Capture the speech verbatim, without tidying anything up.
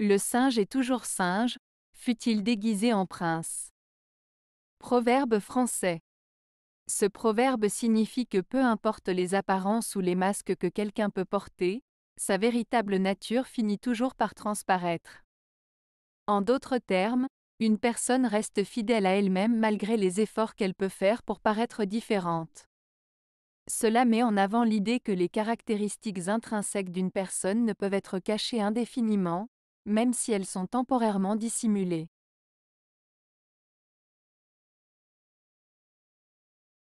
Le singe est toujours singe, fût-il déguisé en prince. Proverbe français. Ce proverbe signifie que peu importe les apparences ou les masques que quelqu'un peut porter, sa véritable nature finit toujours par transparaître. En d'autres termes, une personne reste fidèle à elle-même malgré les efforts qu'elle peut faire pour paraître différente. Cela met en avant l'idée que les caractéristiques intrinsèques d'une personne ne peuvent être cachées indéfiniment, même si elles sont temporairement dissimulées.